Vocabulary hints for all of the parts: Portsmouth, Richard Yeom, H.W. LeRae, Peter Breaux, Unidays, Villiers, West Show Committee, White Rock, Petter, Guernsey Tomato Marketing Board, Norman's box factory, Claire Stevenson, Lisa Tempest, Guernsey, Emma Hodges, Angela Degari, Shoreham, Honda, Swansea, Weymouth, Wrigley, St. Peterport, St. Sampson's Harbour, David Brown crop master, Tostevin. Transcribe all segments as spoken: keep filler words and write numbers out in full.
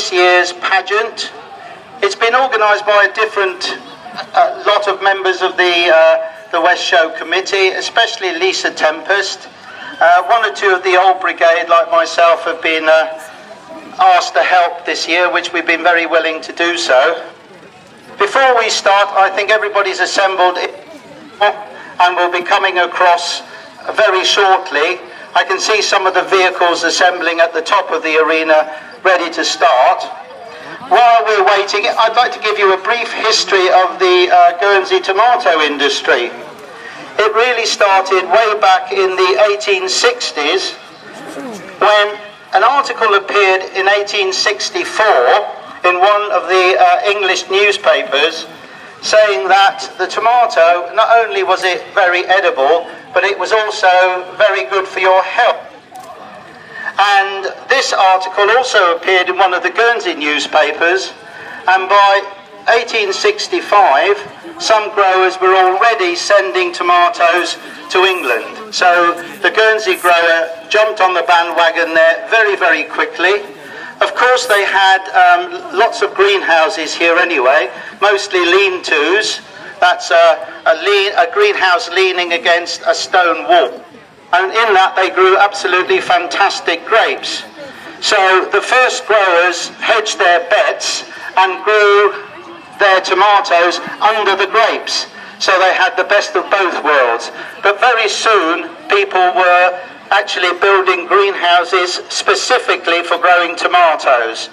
this year's pageant. It's been organised by a different uh, lot of members of the, uh, the West Show Committee, especially Lisa Tempest. Uh, one or two of the old brigade, like myself, have been uh, asked to help this year, which we've been very willing to do so. Before we start, I think everybody's assembled and will be coming across very shortly. I can see some of the vehicles assembling at the top of the arena, ready to start. While we're waiting, I'd like to give you a brief history of the uh, Guernsey tomato industry. It really started way back in the eighteen sixties when an article appeared in eighteen sixty-four in one of the uh, English newspapers saying that the tomato, not only was it very edible, but it was also very good for your health. And this article also appeared in one of the Guernsey newspapers, and by eighteen sixty-five some growers were already sending tomatoes to England. So the Guernsey grower jumped on the bandwagon there very, very quickly. Of course they had um, lots of greenhouses here anyway, mostly lean-tos. That's a, a, lean, a greenhouse leaning against a stone wall. And in that they grew absolutely fantastic grapes. So the first growers hedged their bets and grew their tomatoes under the grapes. So they had the best of both worlds. But very soon people were actually building greenhouses specifically for growing tomatoes.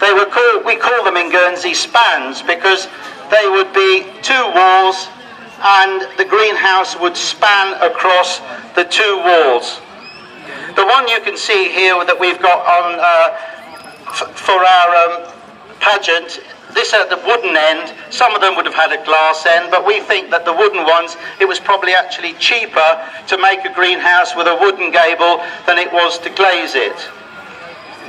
They were called, we call them in Guernsey, spans, because they would be two walls and the greenhouse would span across the two walls. The one you can see here that we've got on uh, f for our um, pageant, this at the wooden end, some of them would have had a glass end, but we think that the wooden ones, it was probably actually cheaper to make a greenhouse with a wooden gable than it was to glaze it.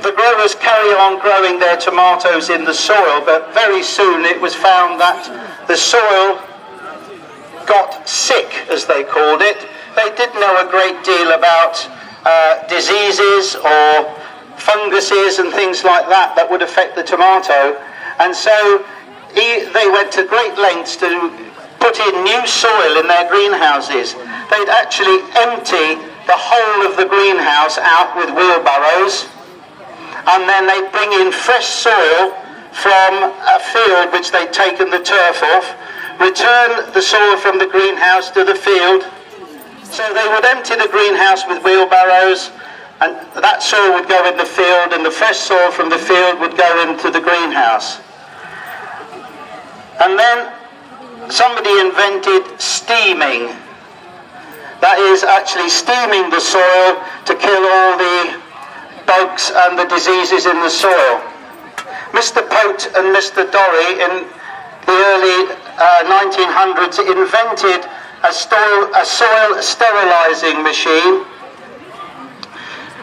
The growers carry on growing their tomatoes in the soil, but very soon it was found that the soil got sick, as they called it. They did know a great deal about uh, diseases or funguses and things like that that would affect the tomato, and so he, they went to great lengths to put in new soil in their greenhouses. They'd actually empty the whole of the greenhouse out with wheelbarrows, and then they'd bring in fresh soil from a field which they'd taken the turf off, return the soil from the greenhouse to the field. So they would empty the greenhouse with wheelbarrows, and that soil would go in the field, and the fresh soil from the field would go into the greenhouse. And then somebody invented steaming. That is actually steaming the soil to kill all the bugs and the diseases in the soil. Mister Petter and Mister Dorry in the early uh, nineteen hundreds invented a soil, a soil sterilising machine,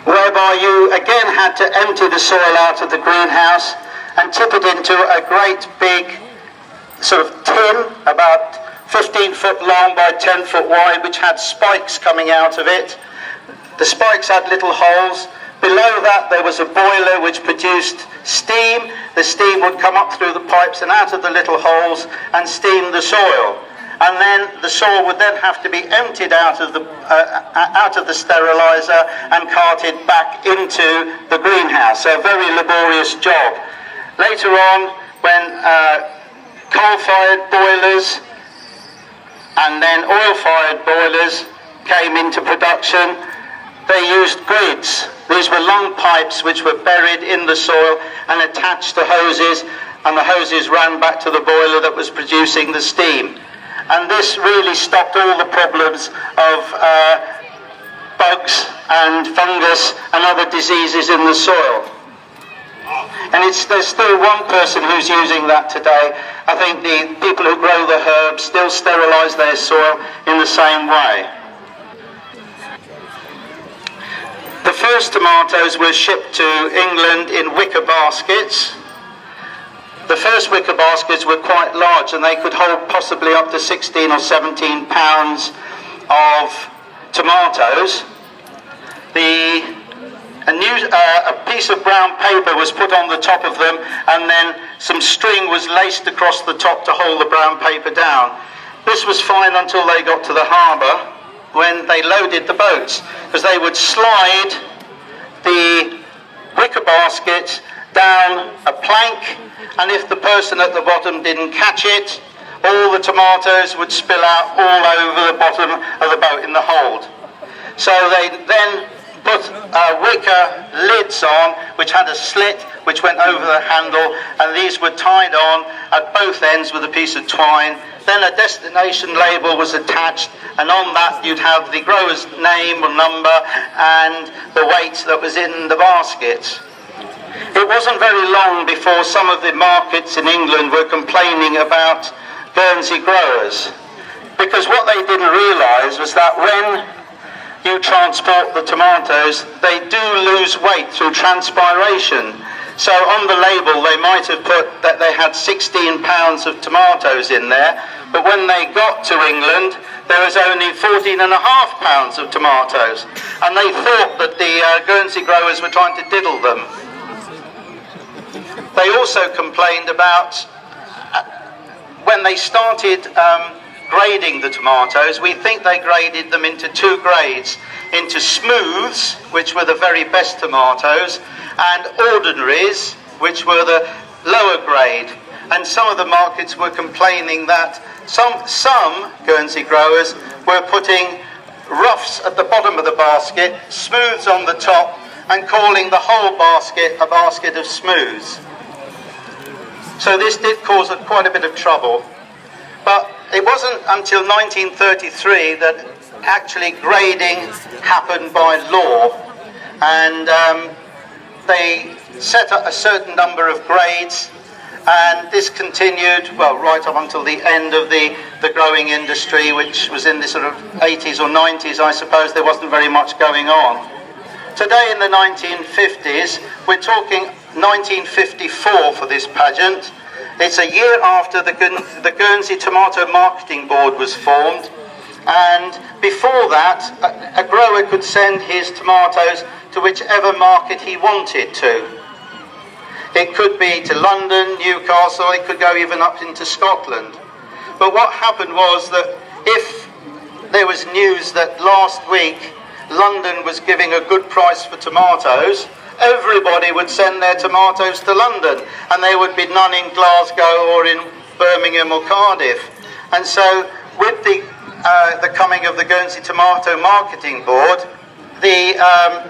whereby you again had to empty the soil out of the greenhouse and tip it into a great big sort of tin, about fifteen foot long by ten foot wide, which had spikes coming out of it. The spikes had little holes. Below that there was a boiler which produced steam. The steam would come up through the pipes and out of the little holes and steam the soil. And then the soil would then have to be emptied out of the uh, out of the steriliser and carted back into the greenhouse. So a very laborious job. Later on, when uh, coal-fired boilers and then oil-fired boilers came into production, they used grids. These were long pipes which were buried in the soil and attached to hoses, and the hoses ran back to the boiler that was producing the steam. And this really stopped all the problems of uh, bugs and fungus and other diseases in the soil. And it's, there's still one person who's using that today. I think the people who grow the herbs still sterilise their soil in the same way. The first tomatoes were shipped to England in wicker baskets. The first wicker baskets were quite large, and they could hold possibly up to sixteen or seventeen pounds of tomatoes. The A, news, uh, a piece of brown paper was put on the top of them, and then some string was laced across the top to hold the brown paper down. This was fine until they got to the harbour, when they loaded the boats, because they would slide the wicker basket down a plank, and if the person at the bottom didn't catch it, all the tomatoes would spill out all over the bottom of the boat in the hold. So they then put uh, wicker lids on, which had a slit which went over the handle, and these were tied on at both ends with a piece of twine. Then a destination label was attached, and on that you'd have the grower's name or number and the weight that was in the basket. It wasn't very long before some of the markets in England were complaining about Guernsey growers, because what they didn't realise was that when you transport the tomatoes, they do lose weight through transpiration. So on the label they might have put that they had sixteen pounds of tomatoes in there, but when they got to England there was only fourteen and a half pounds of tomatoes, and they thought that the uh, Guernsey growers were trying to diddle them. They also complained about when they started um, grading the tomatoes. We think they graded them into two grades, into smooths, which were the very best tomatoes, and ordinaries, which were the lower grade. And some of the markets were complaining that some, some Guernsey growers were putting roughs at the bottom of the basket, smooths on the top, and calling the whole basket a basket of smooths. So this did cause quite a bit of trouble. But it wasn't until nineteen thirty-three that actually grading happened by law. And um, they set up a certain number of grades, and this continued, well, right up until the end of the, the growing industry, which was in the sort of eighties or nineties, I suppose. There wasn't very much going on. Today in the nineteen fifties, we're talking nineteen fifty-four for this pageant. It's a year after the, the Guernsey Tomato Marketing Board was formed, and before that a, a grower could send his tomatoes to whichever market he wanted to. It could be to London, Newcastle, it could go even up into Scotland. But what happened was that if there was news that last week London was giving a good price for tomatoes, everybody would send their tomatoes to London, and there would be none in Glasgow or in Birmingham or Cardiff. And so with the, uh, the coming of the Guernsey Tomato Marketing Board, the, um,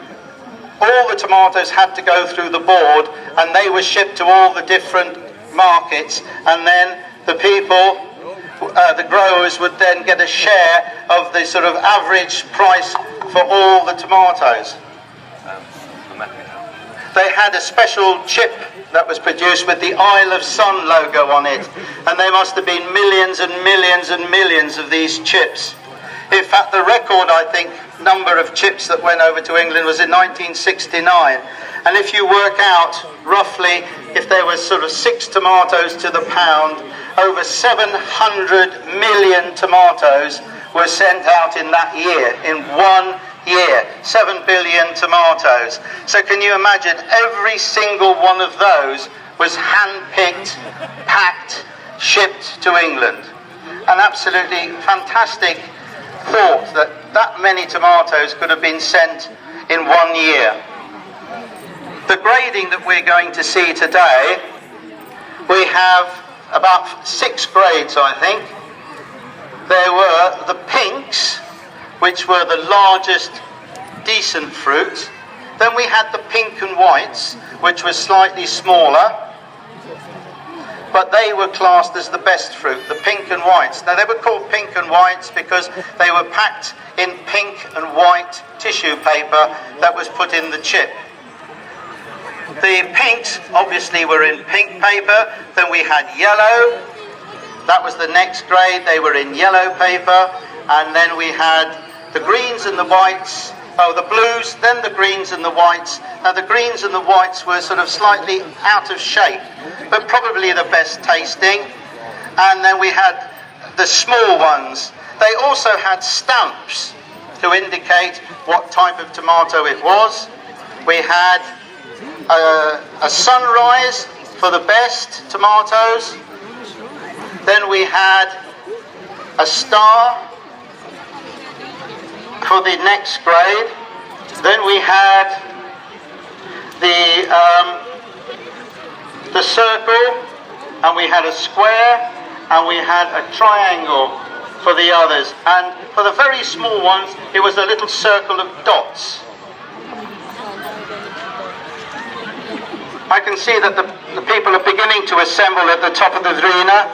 all the tomatoes had to go through the board, and they were shipped to all the different markets, and then the people, uh, the growers, would then get a share of the sort of average price for all the tomatoes. They had a special chip that was produced with the Isle of Sun logo on it, and there must have been millions and millions and millions of these chips. In fact, the record, I think, number of chips that went over to England was in nineteen sixty-nine, and if you work out roughly, if there was sort of six tomatoes to the pound, over seven hundred million tomatoes were sent out in that year, in one year, seven billion tomatoes. So can you imagine, every single one of those was hand-picked, packed, shipped to England. An absolutely fantastic thought that that many tomatoes could have been sent in one year. The grading that we're going to see today, we have about six grades, I think. There were the pinks, which were the largest decent fruit. Then we had the pink and whites, which were slightly smaller, but they were classed as the best fruit, the pink and whites. Now, they were called pink and whites because they were packed in pink and white tissue paper that was put in the chip. The pinks obviously were in pink paper. Then we had yellow. That was the next grade. They were in yellow paper. And then we had the greens and the whites, oh, the blues, then the greens and the whites. Now, the greens and the whites were sort of slightly out of shape, but probably the best tasting. And then we had the small ones. They also had stamps to indicate what type of tomato it was. we had a, a sunrise for the best tomatoes, then we had a star for the next grade, then we had the um, the circle, and we had a square, and we had a triangle for the others, and for the very small ones it was a little circle of dots. I can see that the, the people are beginning to assemble at the top of the arena.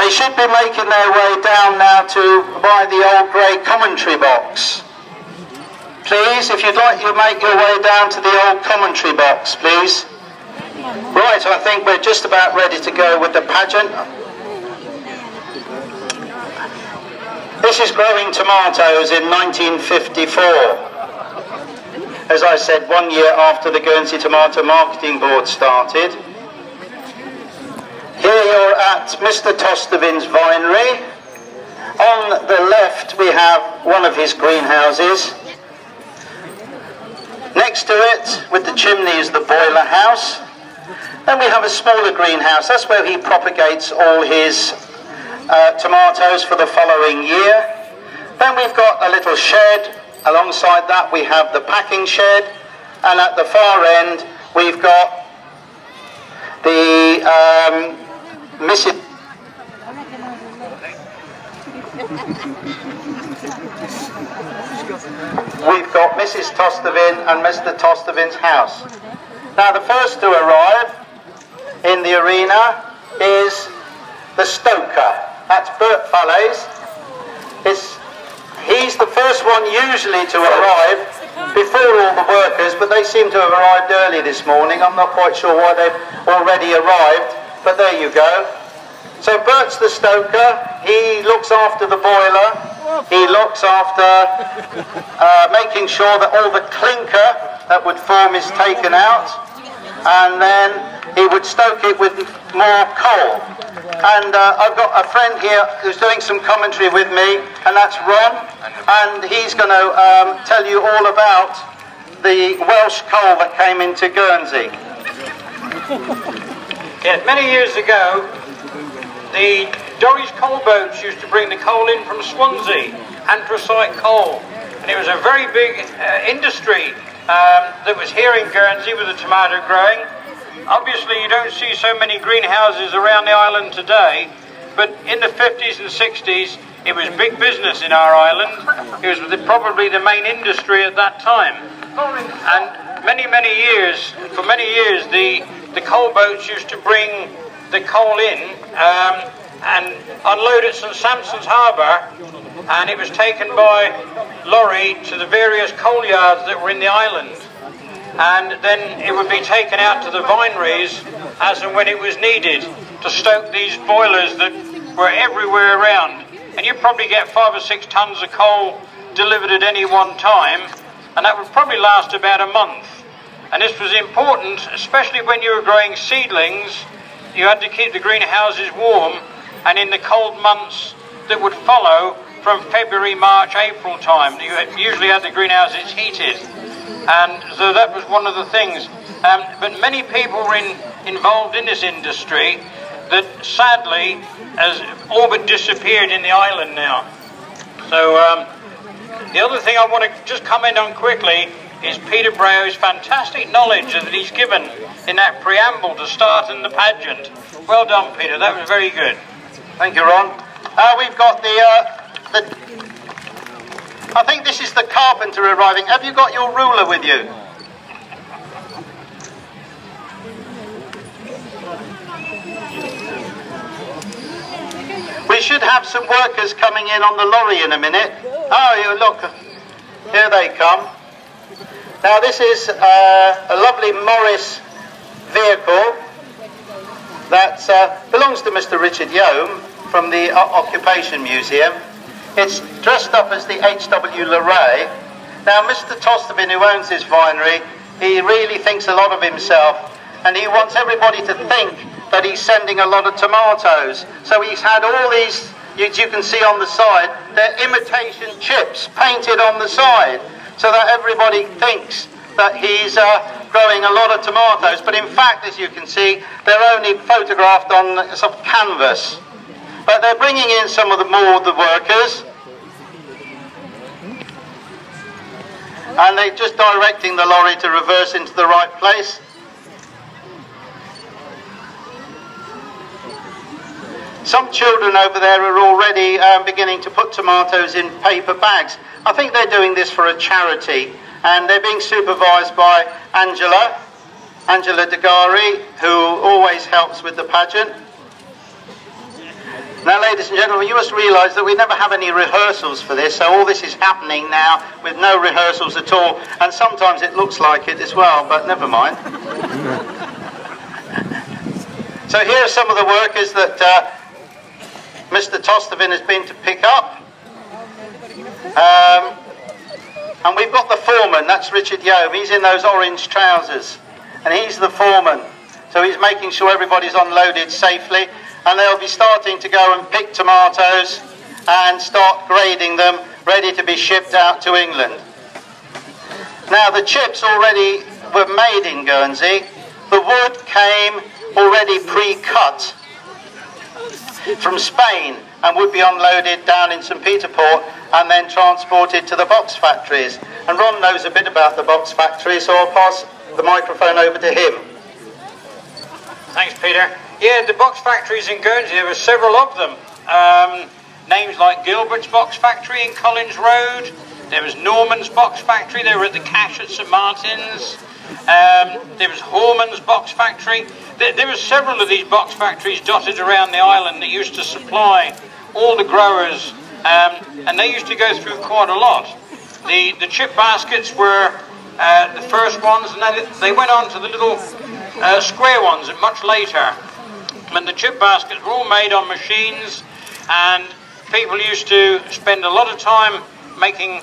They should be making their way down now to buy the old grey commentary box. Please, if you'd like, you make your way down to the old commentary box, please. Right, I think we're just about ready to go with the pageant. This is growing tomatoes in nineteen fifty-four. As I said, one year after the Guernsey Tomato Marketing Board started. Here you're at Mister Tostevin's Vinery. On the left we have one of his greenhouses. Next to it, with the chimney, is the boiler house. Then we have a smaller greenhouse. That's where he propagates all his uh, tomatoes for the following year. Then we've got a little shed. Alongside that we have the packing shed. And at the far end we've got the um, Missus We've got Missus Tostevin and Mister Tostevin's house. Now the first to arrive in the arena is the stoker. That's Bert Fallais. It's, he's the first one usually to arrive before all the workers, but they seem to have arrived early this morning. I'm not quite sure why they've already arrived, but there you go. So Bert's the stoker. He looks after the boiler. He looks after uh, making sure that all the clinker that would form is taken out, and then he would stoke it with more coal. And uh, I've got a friend here who's doing some commentary with me, and that's Ron, and he's going to um, tell you all about the Welsh coal that came into Guernsey. Yeah, many years ago, the Dorish coal boats used to bring the coal in from Swansea, anthracite coal, and it was a very big uh, industry um, that was here in Guernsey with the tomato growing. Obviously you don't see so many greenhouses around the island today, but in the fifties and sixties it was big business in our island. It was probably the main industry at that time, and many many years, for many years the, the coal boats used to bring the coal in um, and unload at Saint Sampson's Harbour, and it was taken by lorry to the various coal yards that were in the island, and then it would be taken out to the vineries as and when it was needed to stoke these boilers that were everywhere around. And you'd probably get five or six tons of coal delivered at any one time, and that would probably last about a month. And this was important, especially when you were growing seedlings. You had to keep the greenhouses warm, and in the cold months that would follow from February, March, April time, you usually had the greenhouses heated, and so that was one of the things. Um, but many people were in, involved in this industry that sadly has all but disappeared in the island now. So um, the other thing I want to just comment on quickly is Peter Breaux's fantastic knowledge that he's given in that preamble to start in the pageant. Well done, Peter, that was very good. Thank you, Ron. Uh, we've got the, uh, the... I think this is the carpenter arriving. Have you got your ruler with you? We should have some workers coming in on the lorry in a minute. Oh, you look. Here they come. Now this is uh, a lovely Morris vehicle that uh, belongs to Mister Richard Yeom from the uh, Occupation Museum. It's dressed up as the H W LeRae. Now Mister Tostevin, who owns this vinery, he really thinks a lot of himself, and he wants everybody to think that he's sending a lot of tomatoes. So he's had all these, as you can see on the side, they're imitation chips painted on the side, so that everybody thinks but he's uh, growing a lot of tomatoes. But in fact, as you can see, they're only photographed on some canvas. But they're bringing in some of the more of the workers, and they're just directing the lorry to reverse into the right place. Some children over there are already um, beginning to put tomatoes in paper bags. I think they're doing this for a charity, and they're being supervised by Angela, Angela Degari, who always helps with the pageant. Now, ladies and gentlemen, you must realise that we never have any rehearsals for this, so all this is happening now with no rehearsals at all, and sometimes it looks like it as well, but never mind. So here are some of the workers that uh, Mister Tostevin has been to pick up. Um, and we've got the foreman, that's Richard Yeom. He's in those orange trousers, and he's the foreman. So he's making sure everybody's unloaded safely. And they'll be starting to go and pick tomatoes and start grading them, ready to be shipped out to England. Now, the chips already were made in Guernsey. The wood came already pre-cut from Spain and would be unloaded down in Saint Peterport and then transported to the box factories. And Ron knows a bit about the box factory, so I'll pass the microphone over to him. Thanks, Peter. Yeah, the box factories in Guernsey, there were several of them. Um, names like Gilbert's box factory in Collins Road, there was Norman's box factory, they were at the Cash at Saint Martin's, um, there was Hormann's box factory. There, there were several of these box factories dotted around the island that used to supply all the growers, um, and they used to go through quite a lot. The, the chip baskets were uh, the first ones, and then they went on to the little uh, square ones much later. And the chip baskets were all made on machines, and people used to spend a lot of time making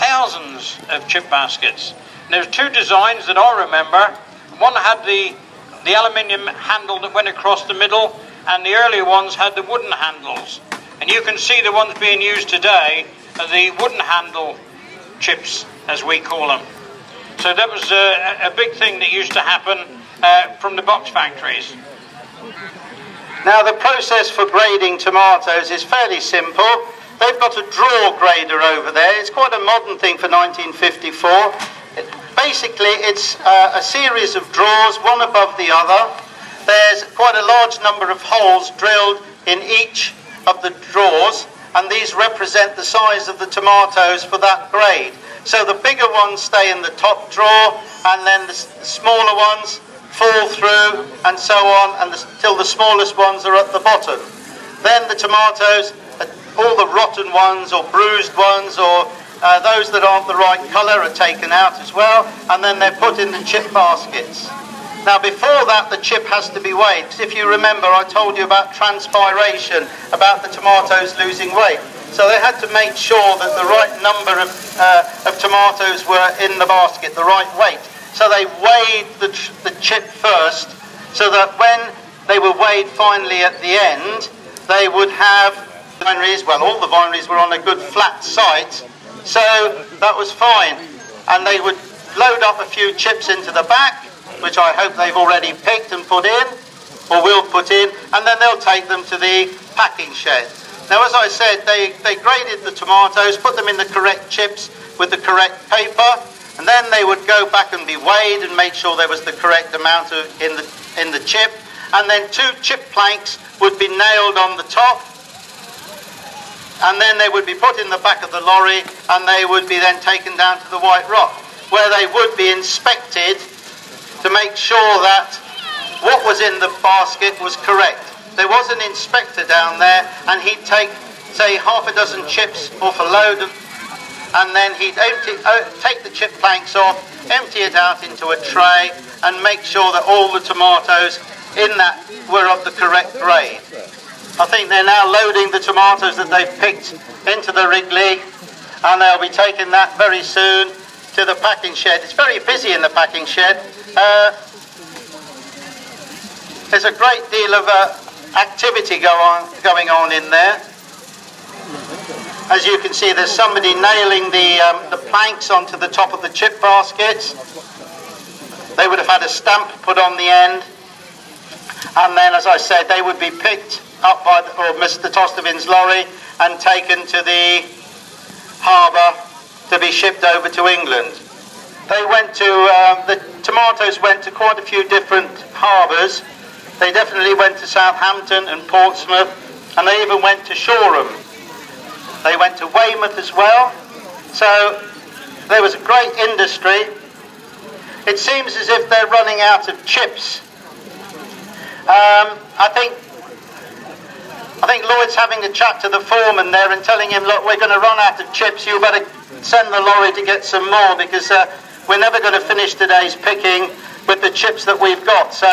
thousands of chip baskets. And there were two designs that I remember. One had the, the aluminium handle that went across the middle, and the earlier ones had the wooden handles. And you can see the ones being used today are the wooden handle chips, as we call them. So that was a, a big thing that used to happen uh, from the box factories. Now, the process for grading tomatoes is fairly simple. They've got a draw grader over there. It's quite a modern thing for nineteen fifty-four. It, basically, it's uh, a series of draws, one above the other. There's quite a large number of holes drilled in each of the draws, and these represent the size of the tomatoes for that grade. So the bigger ones stay in the top draw, and then the smaller ones fall through, and so on, and the, till the smallest ones are at the bottom. Then the tomatoes, all the rotten ones or bruised ones or uh, those that aren't the right colour are taken out as well, and then they're put in the chip baskets. Now, before that, the chip has to be weighed. If you remember, I told you about transpiration, about the tomatoes losing weight. So they had to make sure that the right number of, uh, of tomatoes were in the basket, the right weight. So they weighed the, the chip first, so that when they were weighed finally at the end, they would have vineries, well, all the vineries were on a good flat site, so that was fine. And they would load up a few chips into the back, which I hope they've already picked and put in, or will put in, and then they'll take them to the packing shed. Now, as I said, they, they graded the tomatoes, put them in the correct chips with the correct paper, and then they would go back and be weighed and make sure there was the correct amount of, in the in the chip. And then two chip planks would be nailed on the top, and then they would be put in the back of the lorry, and they would be then taken down to the White Rock, where they would be inspected to make sure that what was in the basket was correct. There was an inspector down there, and he'd take, say, half a dozen chips off a load of, and then he'd empty, take the chip planks off, empty it out into a tray, and make sure that all the tomatoes in that were of the correct grade. I think they're now loading the tomatoes that they've picked into the Wrigley, and they'll be taking that very soon to the packing shed. It's very busy in the packing shed. Uh, there's a great deal of uh, activity go on, going on in there. As you can see, there's somebody nailing the, um, the planks onto the top of the chip baskets. They would have had a stamp put on the end. And then, as I said, they would be picked up by the, or Mister Tostevin's lorry and taken to the harbour to be shipped over to England. They went to, uh, the tomatoes went to quite a few different harbours. They definitely went to Southampton and Portsmouth, and they even went to Shoreham. They went to Weymouth as well. So there was a great industry. It seems as if they're running out of chips. Um, I think I think Lloyd's having a chat to the foreman there and telling him, look, we're going to run out of chips, you better send the lorry to get some more, because uh, we're never going to finish today's picking with the chips that we've got. So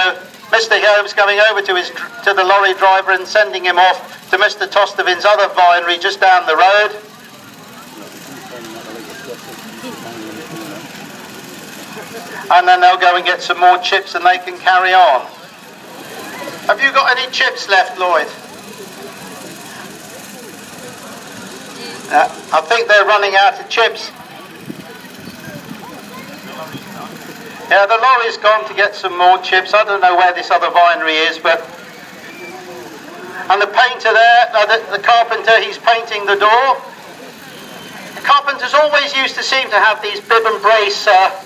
Mister Yeom's going over to his to the lorry driver and sending him off to Mister Tostevin's other vinery just down the road. And then they'll go and get some more chips and they can carry on. Have you got any chips left, Lloyd? Uh, I think they're running out of chips. Yeah, the lorry's gone to get some more chips. I don't know where this other vinery is, but... And the painter there, uh, the, the carpenter, he's painting the door. The carpenters always used to seem to have these bib and brace... Uh,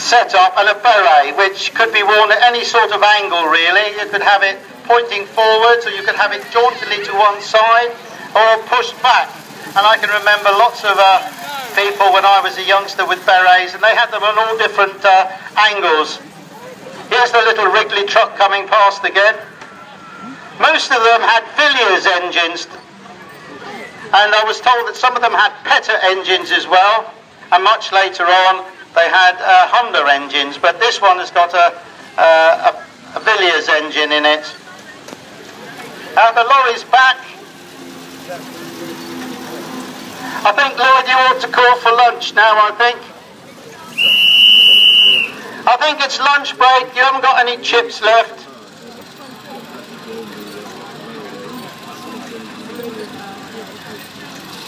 set up, and a beret, which could be worn at any sort of angle really. You could have it pointing forwards, or you could have it jauntily to one side, or pushed back. And I can remember lots of uh, people when I was a youngster with berets, and they had them on all different uh, angles. Here's the little Wrigley truck coming past again. Most of them had Villiers engines, and I was told that some of them had Petter engines as well, and much later on they had uh, Honda engines, but this one has got a, uh, a, a Villiers engine in it. Uh, the lorry's back. I think, Lloyd, you ought to call for lunch now, I think. I think it's lunch break. You haven't got any chips left.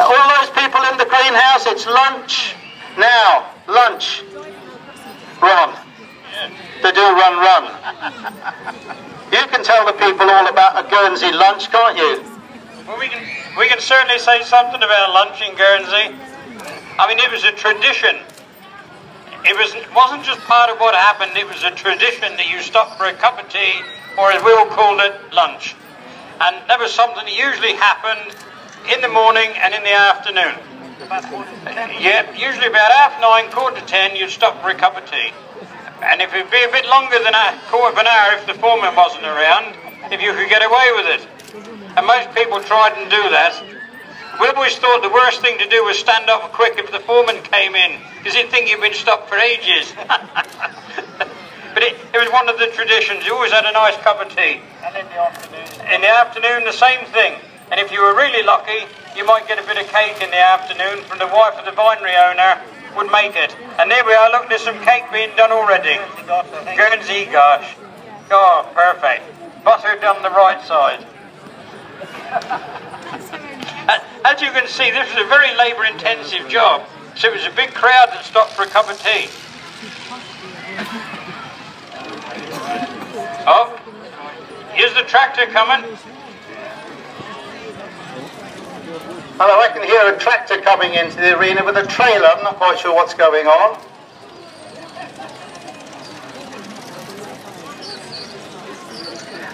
All those people in the greenhouse, it's lunch now. Lunch. Ron. They do run, run. You can tell the people all about a Guernsey lunch, can't you? Well, we can, we can certainly say something about lunch in Guernsey. I mean, it was a tradition. It, was, it wasn't just part of what happened, it was a tradition that you stopped for a cup of tea, or as we all called it, lunch. And that was something that usually happened in the morning and in the afternoon. Yep, usually about half nine, quarter to ten, you'd stop for a cup of tea. And if it'd be a bit longer than a quarter of an hour, if the foreman wasn't around, if you could get away with it. And most people tried and do that. We always thought the worst thing to do was stand up quick if the foreman came in, because he'd think you'd been stopped for ages. But it, it was one of the traditions. You always had a nice cup of tea. And in the afternoon? In the afternoon, the same thing. And if you were really lucky, you might get a bit of cake in the afternoon from the wife of the winery owner, would make it. And there we are, look, there's some cake being done already. Guernsey gosh. Oh, perfect. Butter done the right side. As you can see, this was a very labour-intensive job. So it was a big crowd that stopped for a cup of tea. Oh, here's the tractor coming. Hello, I can hear a tractor coming into the arena with a trailer. I'm not quite sure what's going on.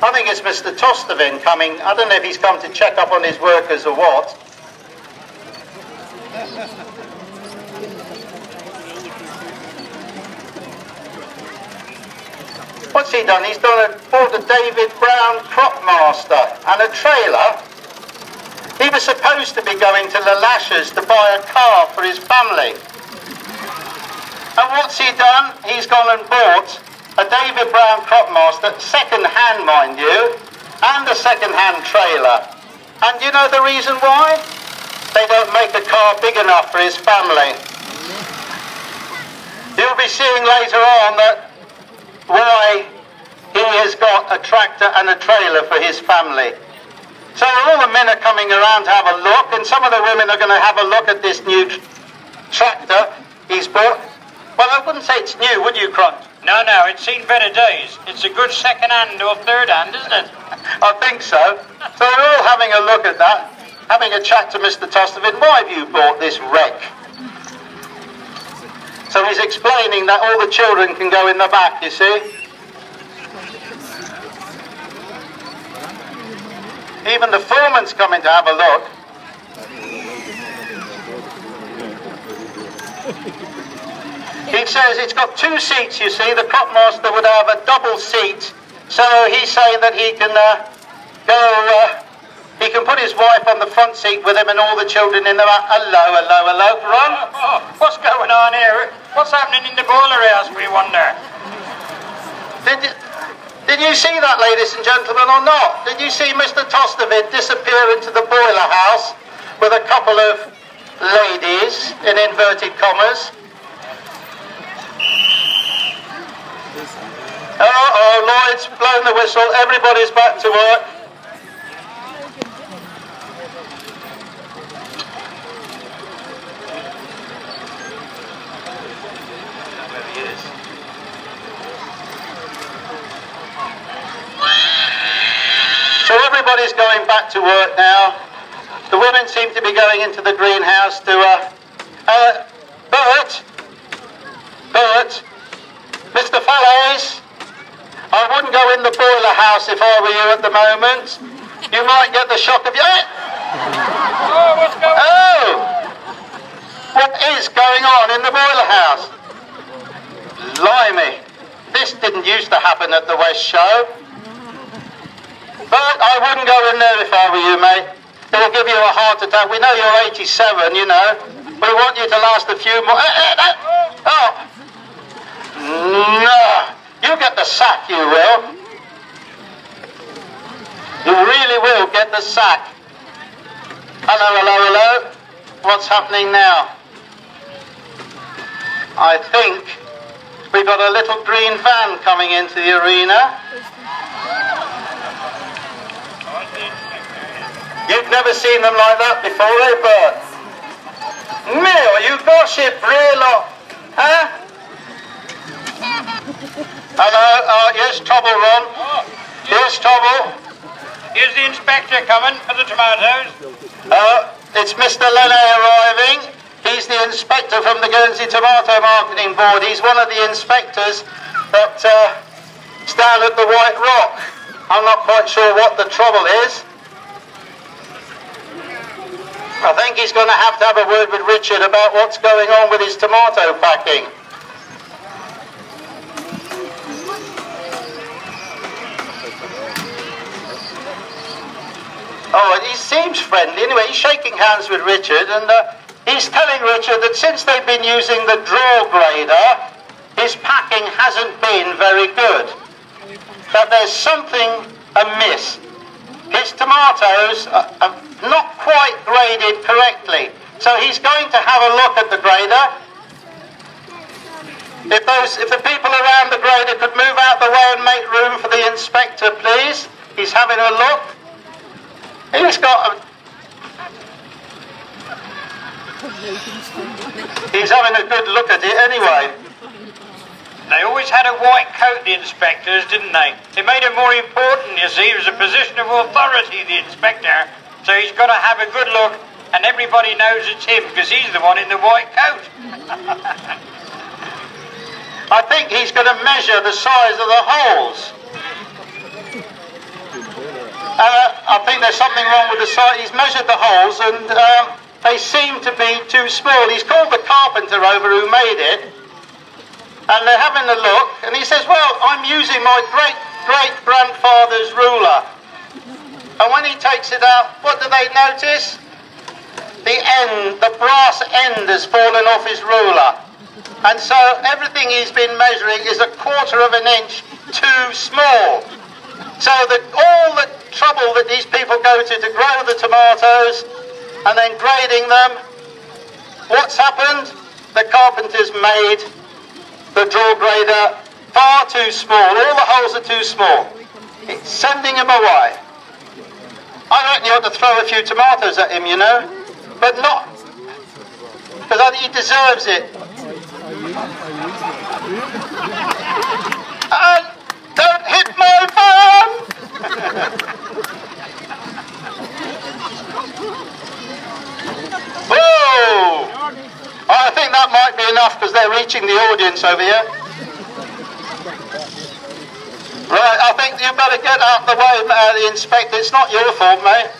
I think it's Mister Tostevin coming. I don't know if he's come to check up on his workers or what. What's he done? He's done a, bought a David Brown crop master and a trailer. He was supposed to be going to the Lashers to buy a car for his family. And what's he done? He's gone and bought a David Brown crop master, second hand mind you, and a second hand trailer. And you know the reason why? They don't make a car big enough for his family. You'll be seeing later on that why he has got a tractor and a trailer for his family. So all the men are coming around to have a look, and some of the women are going to have a look at this new tractor he's bought. Well, I wouldn't say it's new, would you, Crunch? No, no, it's seen better days. It's a good second-hand or third-hand, isn't it? I think so. So we're all having a look at that, having a chat to Mister Tostevin. Why have you bought this wreck? So he's explaining that all the children can go in the back, you see. Even the foreman's coming to have a look. He says it's got two seats, you see. The crop master would have a double seat. So he's saying that he can uh, go, uh, he can put his wife on the front seat with him and all the children in the back. Hello, hello, hello, Ron. Oh, what's going on here? What's happening in the boiler house, we wonder? Did you, did you see that, ladies and gentlemen, or not? Did you see Mister Tostevin disappear into the boiler house with a couple of ladies, in inverted commas? Uh-oh, Lloyd's blown the whistle, everybody's back to work. So everybody's going back to work now. The women seem to be going into the greenhouse to, uh, uh, Bert, Bert, Mister Fallais, I wouldn't go in the boiler house if I were you at the moment. You might get the shock of your... Oh, what's going on? Oh! What is going on in the boiler house? Blimey. This didn't used to happen at the West Show. But I wouldn't go in there if I were you, mate. It'll give you a heart attack. We know you're eighty-seven, you know. We want you to last a few more... Oh! No! You get the sack, you will. You really will get the sack. Hello, hello, hello. What's happening now? I think we've got a little green van coming into the arena. You've never seen them like that before, eh, Bert? Mil, you gossip, real lot. Huh? Hello, uh, here's trouble, Ron. Oh, here's trouble. Here's the inspector coming for the tomatoes. Uh, it's Mister Lenay arriving. He's the inspector from the Guernsey Tomato Marketing Board. He's one of the inspectors that uh, stand at the White Rock. I'm not quite sure what the trouble is. I think he's going to have to have a word with Richard about what's going on with his tomato packing. Oh, he seems friendly. Anyway, he's shaking hands with Richard, and uh, he's telling Richard that since they've been using the draw grader, his packing hasn't been very good. That there's something amiss. His tomatoes are, are not quite graded correctly. So he's going to have a look at the grader. If, those, if the people around the grader could move out the way and make room for the inspector, please. He's having a look. He's got a... He's having a good look at it anyway. They always had a white coat, the inspectors, didn't they? It made him more important, you see. He was a position of authority, the inspector. So he's got to have a good look, and everybody knows it's him, because he's the one in the white coat. I think he's going to measure the size of the holes. Uh, I think there's something wrong with the site. He's measured the holes and uh, they seem to be too small. He's called the carpenter over who made it, and they're having a look, and he says, well, I'm using my great-great-grandfather's ruler. And when he takes it out, what do they notice? The end, the brass end has fallen off his ruler. And so everything he's been measuring is a quarter of an inch too small. So that all the trouble that these people go to to grow the tomatoes and then grading them, what's happened? The carpenters made the draw grader far too small. All the holes are too small. It's sending them away. I reckon you ought to throw a few tomatoes at him, you know, but not, because I think he deserves it. And don't hit my farm! Whoa! I think that might be enough, because they're reaching the audience over here. Right, I think you better get out of the way, uh, the inspector. It's not your fault, mate.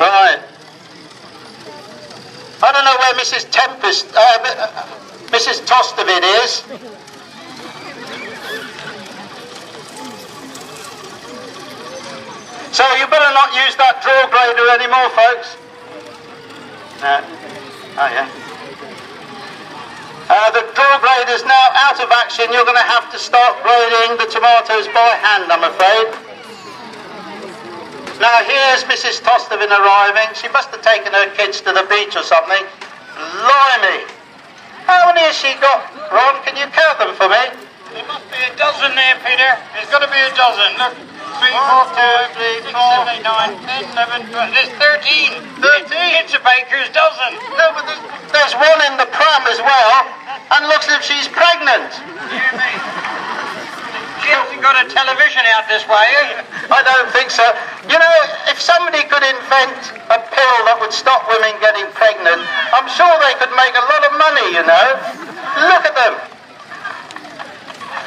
Right. I don't know where Missus Tempest, uh, Missus Tostovid is. So you better not use that draw grader anymore, folks. No. Oh, yeah. Uh, the draw grader is now out of action. You're going to have to start grading the tomatoes by hand, I'm afraid. Now here's Missus Tostovid arriving. She must have taken her kids to the beach or something. Blimey! How many has she got? Ron, can you count them for me? There must be a dozen there, Peter. There's got to be a dozen. Look. three, four, two, three, four, six, seven, eight, nine, ten, eleven, twelve. There's thirteen. thirteen? It's a baker's dozen. No, but there's, there's one in the pram as well. And looks as if she's pregnant. Hear me? She hasn't got a television out this way, eh? I don't think so. You know, if somebody could invent a pill that would stop women getting pregnant, I'm sure they could make a lot of money, you know. Look at them.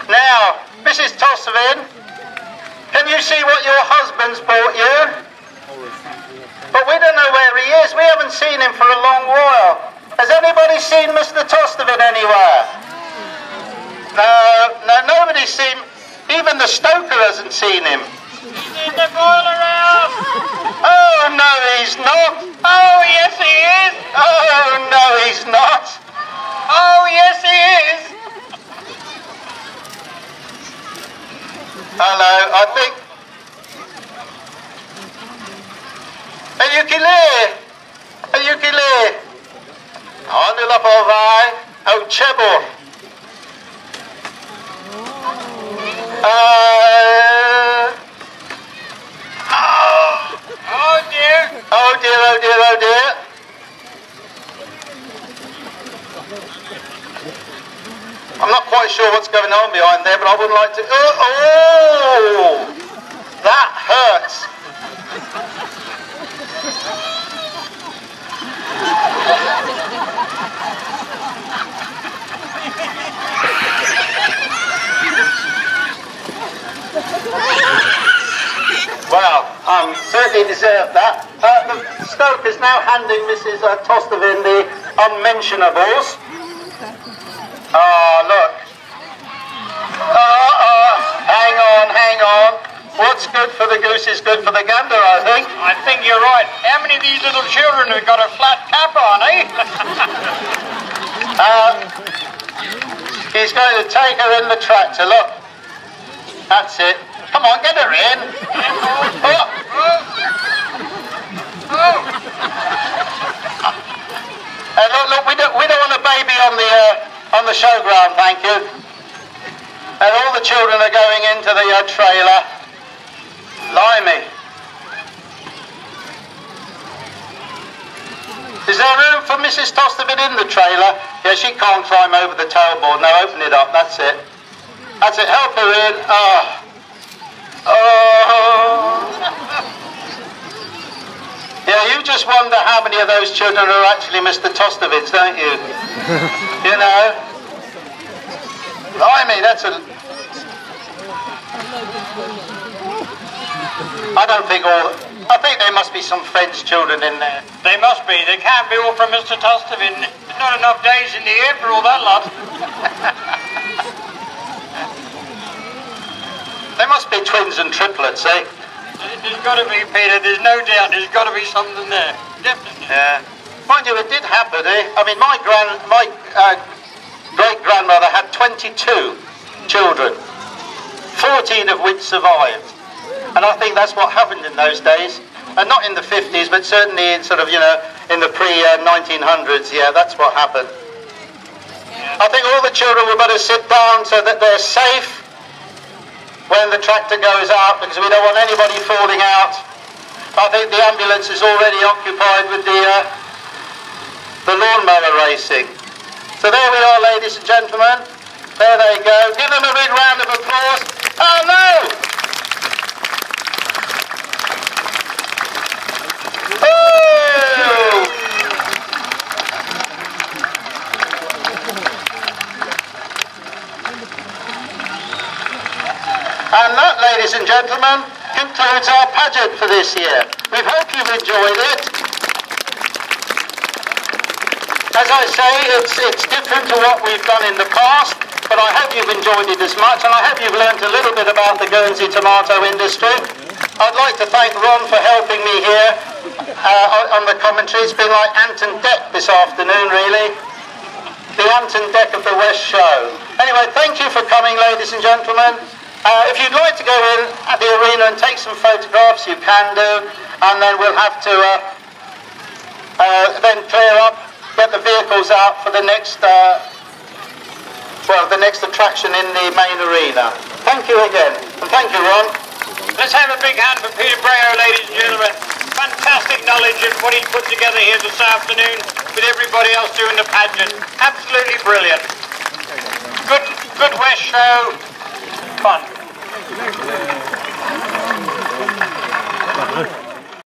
Now, Missus Tostovid, can you see what your husband's bought you? But we don't know where he is. We haven't seen him for a long while. Has anybody seen Mister Tostovid anywhere? No, no, nobody's seen... Even the stoker hasn't seen him. He's in the boiler house. Oh, no, he's not. Oh, yes, he is. Oh, no, he's not. Oh, yes, he is. Hello, I think... Are you there? Are you there? On the lap of I, oh, Chebor. Uh, oh, oh dear! Oh dear! Oh dear! Oh dear! I'm not quite sure what's going on behind there, but I wouldn't like to. Oh! Oh, that hurts. Well, um, certainly deserved that. Uh, the stoke is now handing Missus Uh, Tostovid the unmentionables. Ah, oh, look. Ah, oh, oh, hang on, hang on. What's good for the goose is good for the gander, I think. I think you're right. How many of these little children have got a flat cap on, eh? uh, he's going to take her in the tractor, look. That's it. Come on, get her in. Oh. Oh. Uh, look, look, we don't, we don't want a baby on the uh, on the showground, thank you. And all the children are going into the uh, trailer. Blimey. Is there room for Missus Tostovid in the trailer? Yeah, she can't climb over the tailboard. Now open it up. That's it. That's it. Help her in. Ah. Oh. Oh. Yeah, you just wonder how many of those children are actually Mister Tostovid's, don't you? You know? Blimey, that's a... I don't think all... I think there must be some French children in there. They must be. They can't be all from Mister Tostovid. There's not enough days in the year for all that lot. There must be twins and triplets, eh? There's got to be, Peter. There's no doubt. There's got to be something there. Definitely. Yeah. Mind you, it did happen, eh? I mean, my grand, my uh, great-grandmother had twenty-two children, fourteen of which survived. And I think that's what happened in those days. And not in the fifties, but certainly in sort of, you know, in the pre nineteen hundreds. Yeah, that's what happened. Yeah. I think all the children would better sit down so that they're safe. when the tractor goes out, because we don't want anybody falling out. I think the ambulance is already occupied with the, uh, the lawnmower racing. So there we are, ladies and gentlemen. There they go. Give them a big round of applause. Oh no! Ooh! And that, ladies and gentlemen, concludes our pageant for this year. We hope you've enjoyed it. As I say, it's, it's different to what we've done in the past, but I hope you've enjoyed it as much, and I hope you've learned a little bit about the Guernsey tomato industry. I'd like to thank Ron for helping me here uh, on the commentary. It's been like Ant and Dec this afternoon, really. The Ant and Dec of the West Show. Anyway, thank you for coming, ladies and gentlemen. Uh, if you'd like to go in at the arena and take some photographs, you can do, and then we'll have to uh, uh, then clear up, get the vehicles out for the next, uh, well, the next attraction in the main arena. Thank you again, and thank you, Ron. Let's have a big hand for Peter Breaux, ladies and gentlemen. Fantastic knowledge of what he's put together here this afternoon with everybody else doing the pageant. Absolutely brilliant. Good, good West Show. Fun.